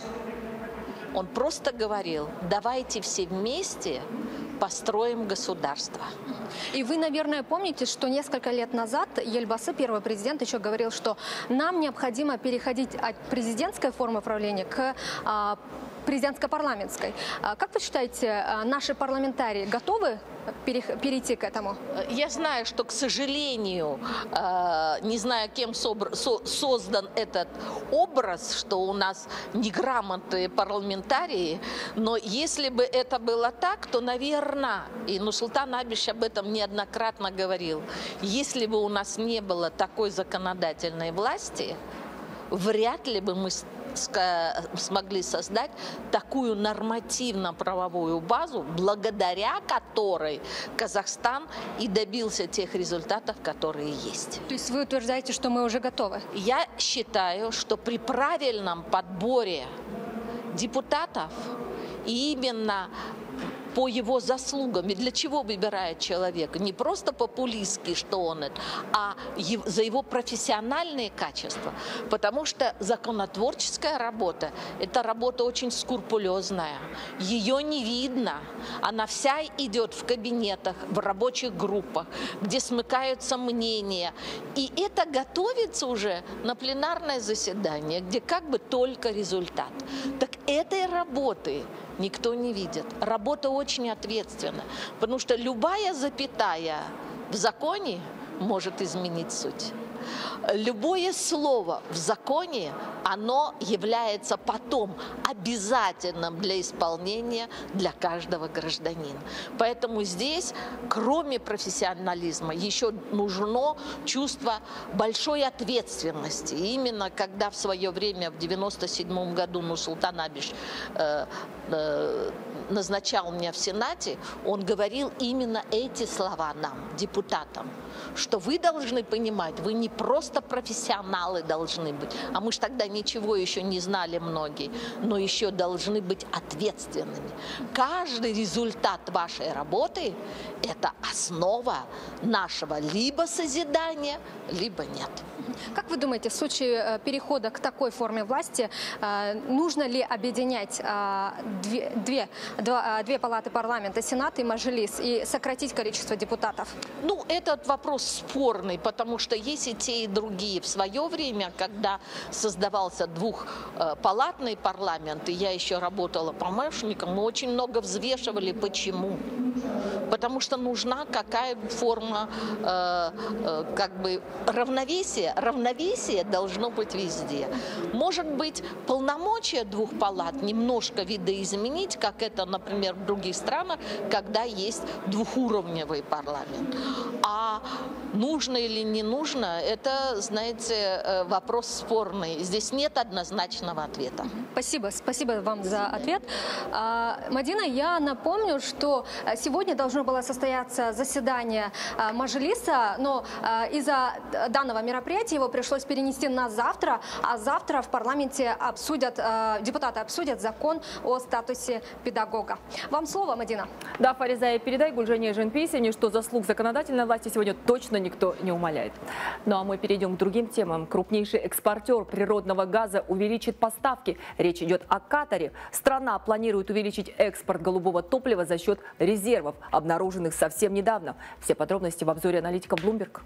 он просто говорил: давайте все вместе построим государство. И вы, наверное, помните, что несколько лет назад Ельбасы, первый президент, еще говорил, что нам необходимо переходить от президентской формы правления к президентско-парламентской. Как вы считаете, наши парламентарии готовы перейти к этому? Я знаю, что, к сожалению, не знаю, кем создан этот образ, что у нас неграмотные парламентарии, но если бы это было так, то, наверное, и Нурсултан Абишевич об этом неоднократно говорил, если бы у нас не было такой законодательной власти, вряд ли бы мы смогли создать такую нормативно-правовую базу, благодаря которой Казахстан и добился тех результатов, которые есть. То есть вы утверждаете, что мы уже готовы? Я считаю, что при правильном подборе депутатов и именно по его заслугам. И для чего выбирает человека? Не просто популистский, что он это, а за его профессиональные качества. Потому что законотворческая работа – это работа очень скрупулезная. Ее не видно. Она вся идет в кабинетах, в рабочих группах, где смыкаются мнения. И это готовится уже на пленарное заседание, где как бы только результат. Так этой работы никто не видит. Работа очень ответственна, потому что любая запятая в законе может изменить суть. Любое слово в законе, оно является потом обязательным для исполнения для каждого гражданина. Поэтому здесь, кроме профессионализма, еще нужно чувство большой ответственности. И именно когда в свое время, в 1997 году, Нурсултан Абишевич назначал меня в Сенате, он говорил именно эти слова нам, депутатам, что вы должны понимать, вы не просто профессионалы должны быть, а мы же тогда ничего еще не знали многие, но еще должны быть ответственными. Каждый результат вашей работы – это основа нашего либо созидания, либо нет. Как вы думаете, в случае перехода к такой форме власти, нужно ли объединять две палаты парламента, Сенат и Мажилис, и сократить количество депутатов? Ну, этот вопрос спорный, потому что есть и те, и другие. В свое время, когда создавался двухпалатный парламент, и я еще работала помощником, мы очень много взвешивали, почему. потому что нужна какая форма как бы равновесия. Равновесие должно быть везде. Может быть, полномочия двух палат немножко видоизменить, как это, например, в других странах, когда есть двухуровневый парламент. А нужно или не нужно, это, знаете, вопрос спорный. Здесь нет однозначного ответа. Спасибо, спасибо вам за ответ. Мадина, я напомню, что сегодня должно было состояться заседание Мажилиса, но из-за данного мероприятия его пришлось перенести на завтра, а завтра в парламенте депутаты обсудят закон о статусе педагога. Вам слово, Мадина. Да, Фариза, и передай Гульжане Женписине, что заслуг законодательной власти сегодня точно никто не умаляет. Ну а мы перейдем к другим темам. Крупнейший экспортер природного газа увеличит поставки. Речь идет о Катаре. Страна планирует увеличить экспорт голубого топлива за счет резервов, обнаруженных совсем недавно. Все подробности в обзоре аналитика Bloomberg.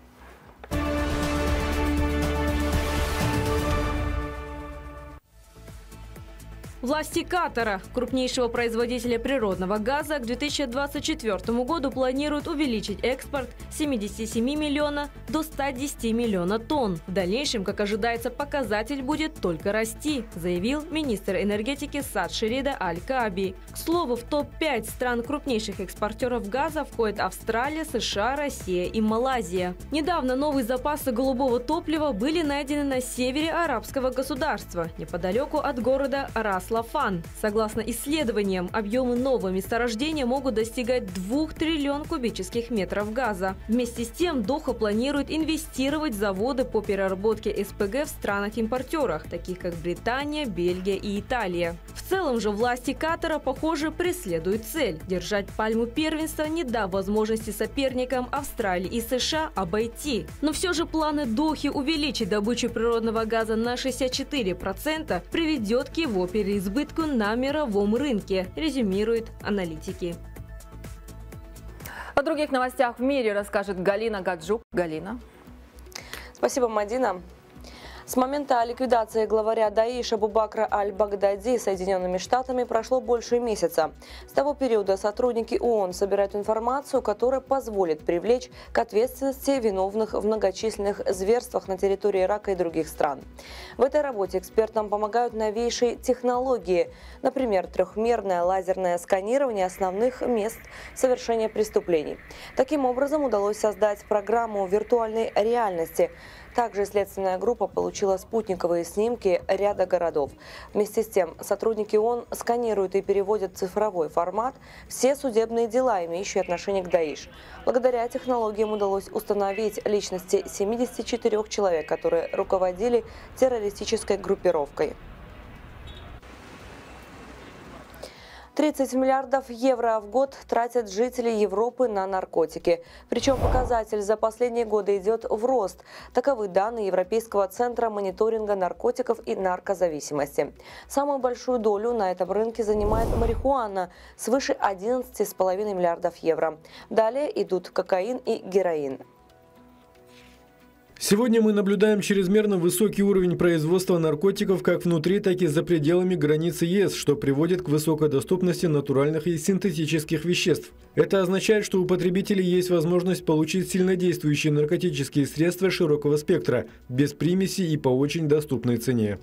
Власти Катара, крупнейшего производителя природного газа, к 2024 году планируют увеличить экспорт с 77 миллиона до 110 миллиона тонн. В дальнейшем, как ожидается, показатель будет только расти, заявил министр энергетики Сад Шерида Аль-Кааби. К слову, в топ-5 стран крупнейших экспортеров газа входят Австралия, США, Россия и Малайзия. Недавно новые запасы голубого топлива были найдены на севере арабского государства, неподалеку от города Рас-Лафан. Согласно исследованиям, объемы нового месторождения могут достигать 2 триллион кубических метров газа. Вместе с тем, Доха планирует инвестировать в заводы по переработке СПГ в странах-импортерах, таких как Британия, Бельгия и Италия. В целом же власти Катара, похоже, преследуют цель – держать пальму первенства, не дав возможности соперникам Австралии и США обойти. Но все же планы Дохи увеличить добычу природного газа на 64% приведет к его переизбытку на мировом рынке, резюмируют аналитики. О других новостях в мире расскажет Галина Гаджук. Галина. Спасибо, Мадина. С момента ликвидации главаря ДАИШ Абубакра Аль-Багдади Соединенными Штатами прошло больше месяца. С того периода сотрудники ООН собирают информацию, которая позволит привлечь к ответственности виновных в многочисленных зверствах на территории Ирака и других стран. В этой работе экспертам помогают новейшие технологии, например, трехмерное лазерное сканирование основных мест совершения преступлений. Таким образом, удалось создать программу виртуальной реальности. Также следственная группа получила спутниковые снимки ряда городов. Вместе с тем, сотрудники ООН сканируют и переводят в цифровой формат все судебные дела, имеющие отношение к ДАИШ. Благодаря технологиям удалось установить личности 74 человек, которые руководили террористической группировкой. 30 миллиардов евро в год тратят жители Европы на наркотики. Причем показатель за последние годы идет в рост. Таковы данные Европейского центра мониторинга наркотиков и наркозависимости. Самую большую долю на этом рынке занимает марихуана – свыше 11,5 миллиардов евро. Далее идут кокаин и героин. Сегодня мы наблюдаем чрезмерно высокий уровень производства наркотиков как внутри, так и за пределами границы ЕС, что приводит к высокой доступности натуральных и синтетических веществ. Это означает, что у потребителей есть возможность получить сильнодействующие наркотические средства широкого спектра, без примесей и по очень доступной цене.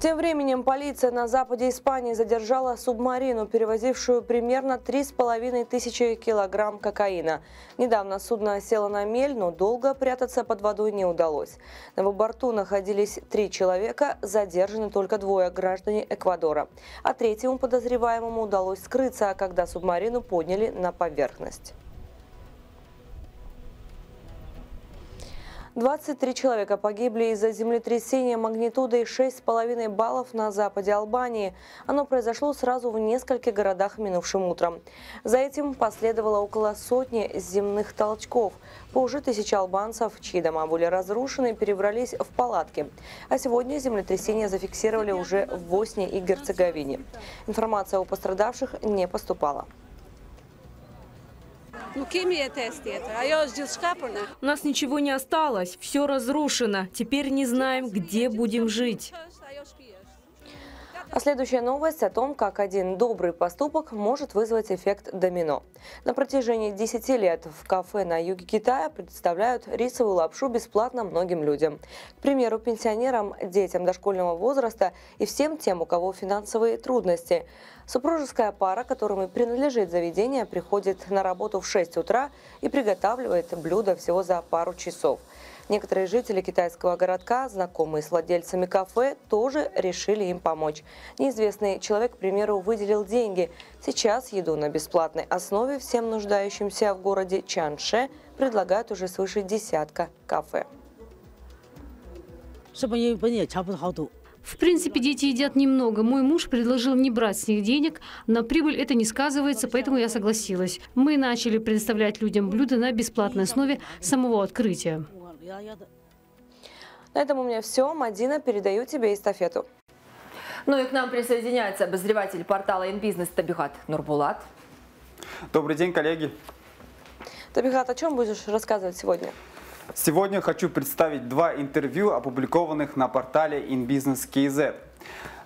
Тем временем полиция на западе Испании задержала субмарину, перевозившую примерно 3,5 тысячи килограмм кокаина. Недавно судно село на мель, но долго прятаться под водой не удалось. На его борту находились 3 человека, задержаны только 2 граждане Эквадора. А 3-му подозреваемому удалось скрыться, когда субмарину подняли на поверхность. 23 человека погибли из-за землетрясения магнитудой 6,5 баллов на западе Албании. Оно произошло сразу в нескольких городах минувшим утром. За этим последовало около сотни земных толчков. Позже тысячи албанцев, чьи дома были разрушены, перебрались в палатки. А сегодня землетрясение зафиксировали уже в Боснии и Герцеговине. Информация о пострадавших не поступала. У нас ничего не осталось, все разрушено. Теперь не знаем, где будем жить. А следующая новость о том, как один добрый поступок может вызвать эффект домино. На протяжении 10 лет в кафе на юге Китая представляют рисовую лапшу бесплатно многим людям. К примеру, пенсионерам, детям дошкольного возраста и всем тем, у кого финансовые трудности. Супружеская пара, которому принадлежит заведение, приходит на работу в 6 утра и приготавливает блюдо всего за пару часов. Некоторые жители китайского городка, знакомые с владельцами кафе, тоже решили им помочь. Неизвестный человек, к примеру, выделил деньги. Сейчас еду на бесплатной основе всем нуждающимся в городе Чанше предлагают уже свыше десятка кафе. В принципе, дети едят немного. Мой муж предложил не брать с них денег. На прибыль это не сказывается, поэтому я согласилась. Мы начали предоставлять людям блюда на бесплатной основе с самого открытия. На этом у меня все. Мадина, передаю тебе эстафету. Ну и к нам присоединяется обозреватель портала In Business Табыхат Нурбулат. Добрый день, коллеги. Табыхат, о чем будешь рассказывать сегодня? Сегодня хочу представить два интервью, опубликованных на портале In Business KZ.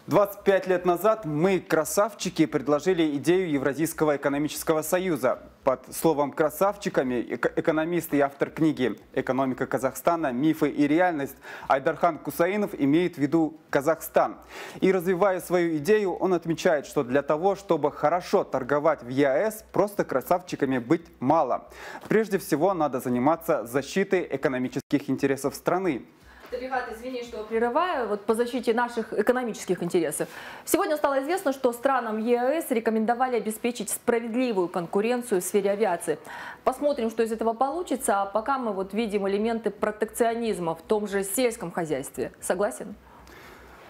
25 лет назад мы, красавчики, предложили идею Евразийского экономического союза. Под словом «красавчиками» экономист и автор книги «Экономика Казахстана. Мифы и реальность» Айдархан Кусаинов имеет в виду Казахстан. И развивая свою идею, он отмечает, что для того, чтобы хорошо торговать в ЕАЭС, просто красавчиками быть мало. Прежде всего, надо заниматься защитой экономических интересов страны. Табыхат, извини, что прерываю, вот по защите наших экономических интересов. Сегодня стало известно, что странам ЕАЭС рекомендовали обеспечить справедливую конкуренцию в сфере авиации. Посмотрим, что из этого получится, а пока мы вот видим элементы протекционизма в том же сельском хозяйстве. Согласен?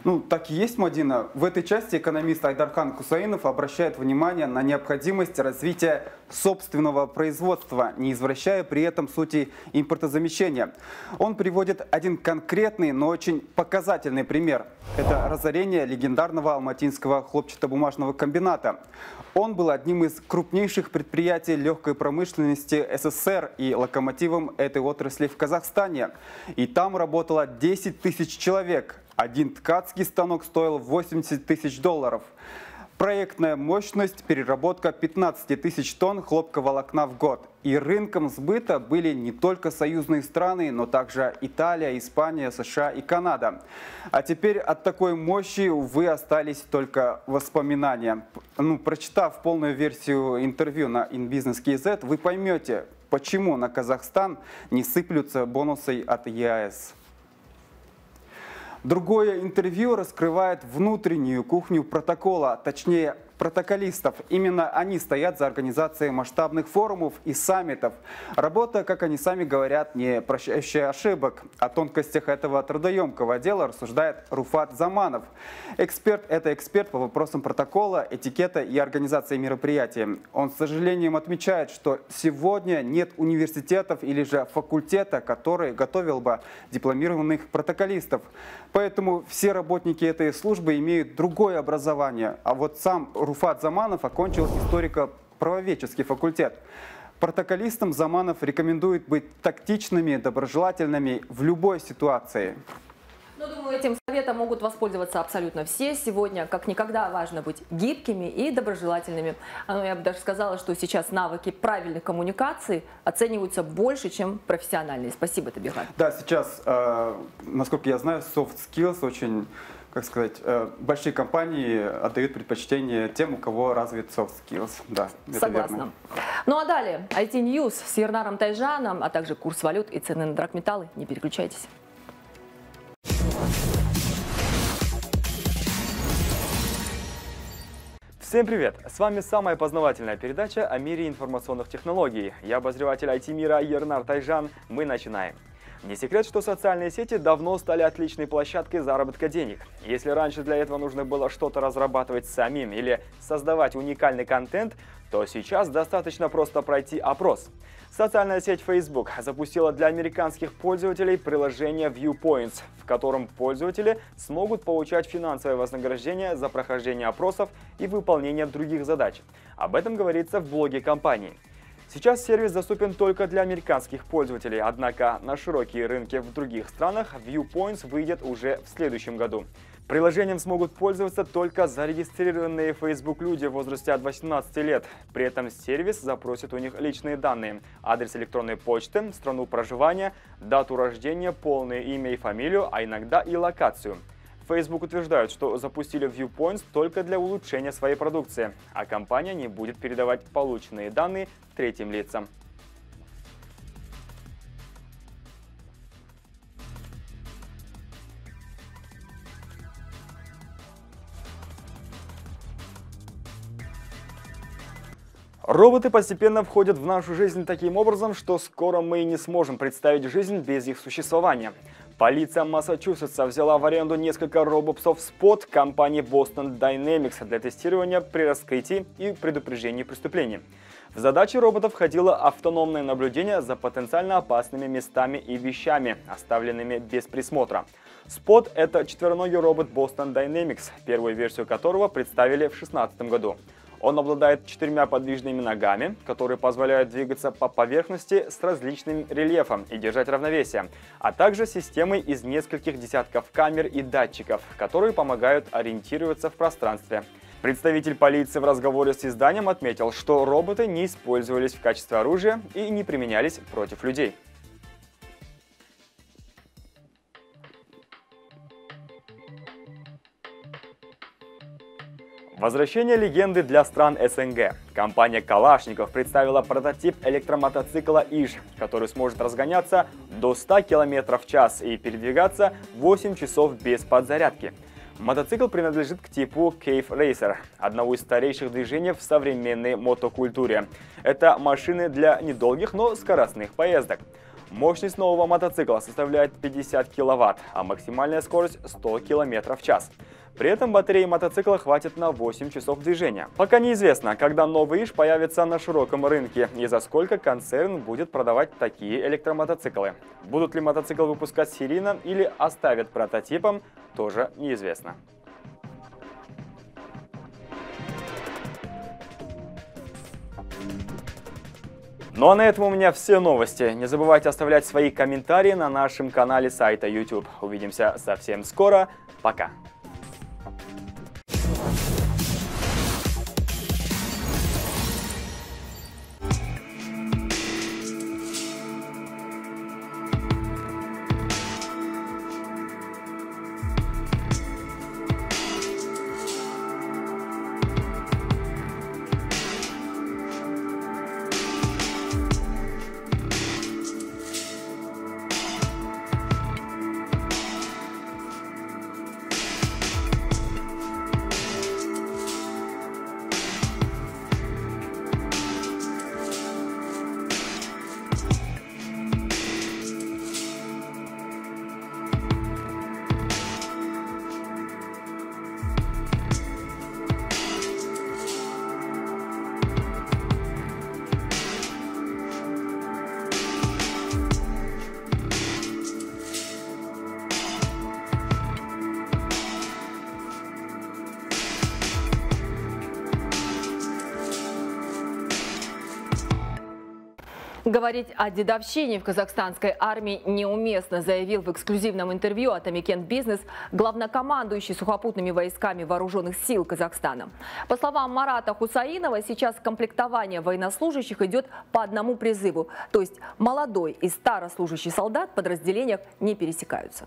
Ну, так и есть, Мадина. В этой части экономист Айдархан Кусаинов обращает внимание на необходимость развития собственного производства, не извращая при этом сути импортозамещения. Он приводит один конкретный, но очень показательный пример. Это разорение легендарного алматинского хлопчатобумажного комбината. Он был одним из крупнейших предприятий легкой промышленности СССР и локомотивом этой отрасли в Казахстане. И там работало 10 тысяч человек. Один ткацкий станок стоил $80 тысяч. Проектная мощность – переработка 15 тысяч тонн хлопковолокна в год. И рынком сбыта были не только союзные страны, но также Италия, Испания, США и Канада. А теперь от такой мощи, увы, остались только воспоминания. Прочитав полную версию интервью на In Business KZ, вы поймете, почему на Казахстан не сыплются бонусы от ЕАЭС. Другое интервью раскрывает внутреннюю кухню протокола, точнее протоколистов. Именно они стоят за организацией масштабных форумов и саммитов. Работа, как они сами говорят, не прощающая ошибок. О тонкостях этого трудоемкого дела рассуждает Руфат Заманов. Эксперт по вопросам протокола, этикета и организации мероприятий. Он с сожалением отмечает, что сегодня нет университетов или же факультета, который готовил бы дипломированных протоколистов. Поэтому все работники этой службы имеют другое образование. А вот сам Руфат Заманов окончил историко-правоведческий факультет. Протоколистам Заманов рекомендует быть тактичными, доброжелательными в любой ситуации. Ну, думаю, этим советом могут воспользоваться абсолютно все. Сегодня, как никогда, важно быть гибкими и доброжелательными. Ну, я бы даже сказала, что сейчас навыки правильных коммуникаций оцениваются больше, чем профессиональные. Спасибо, Табыхат. Да, сейчас, насколько я знаю, soft skills очень... Как сказать, большие компании отдают предпочтение тем, у кого развит soft skills. Да, согласна. Ну а далее IT News с Ернаром Тайжаном, а также курс валют и цены на драгметаллы. Не переключайтесь. Всем привет! С вами самая познавательная передача о мире информационных технологий. Я обозреватель IT-мира Ернар Тайжан. Мы начинаем. Не секрет, что социальные сети давно стали отличной площадкой заработка денег. Если раньше для этого нужно было что-то разрабатывать самим или создавать уникальный контент, то сейчас достаточно просто пройти опрос. Социальная сеть Facebook запустила для американских пользователей приложение Viewpoints, в котором пользователи смогут получать финансовое вознаграждение за прохождение опросов и выполнение других задач. Об этом говорится в блоге компании. Сейчас сервис доступен только для американских пользователей, однако на широкие рынки в других странах Viewpoints выйдет уже в следующем году. Приложением смогут пользоваться только зарегистрированные в Facebook люди в возрасте от 18 лет. При этом сервис запросит у них личные данные: адрес электронной почты, страну проживания, дату рождения, полное имя и фамилию, а иногда и локацию. Facebook утверждает, что запустили Viewpoints только для улучшения своей продукции, а компания не будет передавать полученные данные третьим лицам. Роботы постепенно входят в нашу жизнь таким образом, что скоро мы не сможем представить жизнь без их существования. Полиция Массачусетса взяла в аренду несколько робопсов Спот компании Boston Dynamics для тестирования при раскрытии и предупреждении преступлений. В задачи роботов входило автономное наблюдение за потенциально опасными местами и вещами, оставленными без присмотра. Спот — это четвероногий робот Boston Dynamics, первую версию которого представили в 2016 году. Он обладает 4 подвижными ногами, которые позволяют двигаться по поверхности с различным рельефом и держать равновесие, а также системой из нескольких десятков камер и датчиков, которые помогают ориентироваться в пространстве. Представитель полиции в разговоре с изданием отметил, что роботы не использовались в качестве оружия и не применялись против людей. Возвращение легенды для стран СНГ. Компания «Калашников» представила прототип электромотоцикла «Иж», который сможет разгоняться до 100 км в час и передвигаться 8 часов без подзарядки. Мотоцикл принадлежит к типу Cave Racer, одного из старейших движений в современной мотокультуре. Это машины для недолгих, но скоростных поездок. Мощность нового мотоцикла составляет 50 кВт, а максимальная скорость 100 км в час. При этом батареи мотоцикла хватит на 8 часов движения. Пока неизвестно, когда новый Иж появится на широком рынке и за сколько концерн будет продавать такие электромотоциклы. Будут ли мотоцикл выпускать серийно или оставят прототипом, тоже неизвестно. Ну а на этом у меня все новости. Не забывайте оставлять свои комментарии на нашем канале сайта YouTube. Увидимся совсем скоро. Пока! Говорить о дедовщине в казахстанской армии неуместно, заявил в эксклюзивном интервью «Атамекен Бизнес» главнокомандующий сухопутными войсками Вооруженных сил Казахстана. По словам Марата Кусаинова, сейчас комплектование военнослужащих идет по одному призыву, то есть молодой и старослужащий солдат в подразделениях не пересекаются.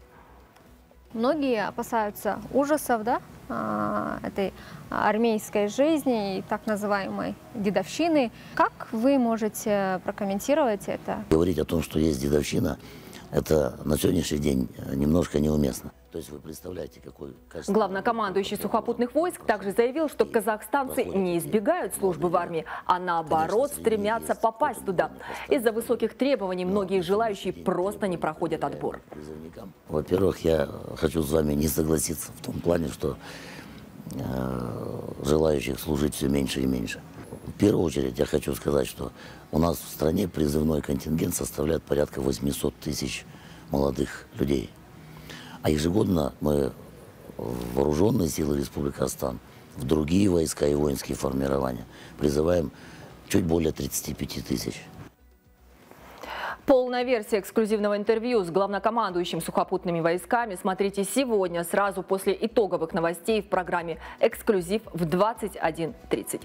Многие опасаются ужасов, да, этой армейской жизни и так называемой дедовщины. Как вы можете прокомментировать это? Говорить о том, что есть дедовщина, это на сегодняшний день немножко неуместно. То есть вы представляете, какой... Главнокомандующий сухопутных войск также заявил, что казахстанцы не избегают службы в армии, а наоборот стремятся попасть туда. Из-за высоких требований многие желающие просто не проходят отбор. Во-первых, я хочу с вами не согласиться в том плане, что желающих служить все меньше и меньше. В первую очередь я хочу сказать, что у нас в стране призывной контингент составляет порядка 800 тысяч молодых людей. А ежегодно мы в Вооруженные силы Республики Казахстан, в другие войска и воинские формирования призываем чуть более 35 тысяч. Полная версия эксклюзивного интервью с главнокомандующим сухопутными войсками смотрите сегодня, сразу после итоговых новостей в программе «Эксклюзив» в 21:30.